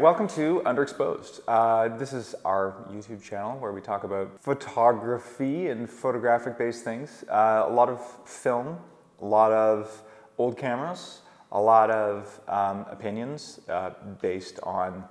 Welcome to Underexposed. This is our YouTube channel where we talk about photography and photographic-based things. A lot of film, a lot of old cameras, a lot of opinions based on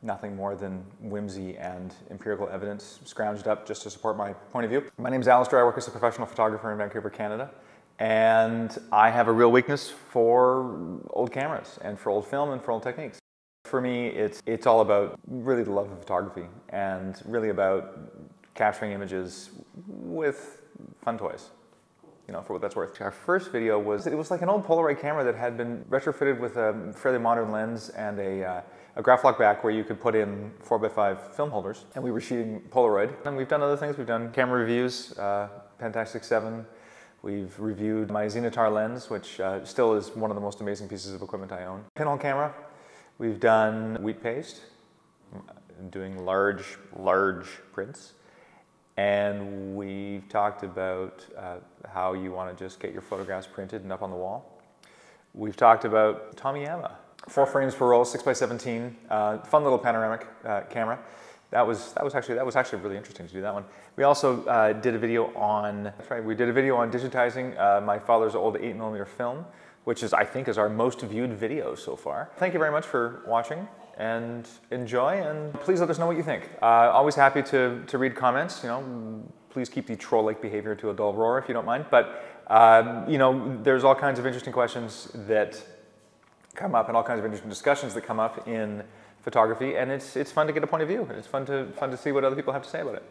nothing more than whimsy and empirical evidence scrounged up just to support my point of view. My name is Alastair. I work as a professional photographer in Vancouver, Canada. And I have a real weakness for old cameras and for old film and for old techniques. For me, it's all about really the love of photography and really about capturing images with fun toys, you know, for what that's worth. Our first video was like an old Polaroid camera that had been retrofitted with a fairly modern lens and a Graphlok back where you could put in 4x5 film holders. And we were shooting Polaroid. And we've done other things. We've done camera reviews, Pentax 67. We've reviewed my Zenitar lens, which still is one of the most amazing pieces of equipment I own. Pinhole camera. We've done wheat paste, doing large prints. And we've talked about how you want to just get your photographs printed and up on the wall. We've talked about Tomiyama, 4 frames per roll, 6x17, fun little panoramic camera. That was actually really interesting to do that one. We also did a video on, digitizing my father's old 8mm film, which is, I think, is our most viewed video so far. Thank you very much for watching and enjoy, and please let us know what you think. Always happy to read comments, you know. Please keep the troll-like behavior to a dull roar if you don't mind, but you know, there's all kinds of interesting questions that come up and all kinds of interesting discussions that come up in photography, and it's fun to get a point of view, and it's fun to see what other people have to say about it.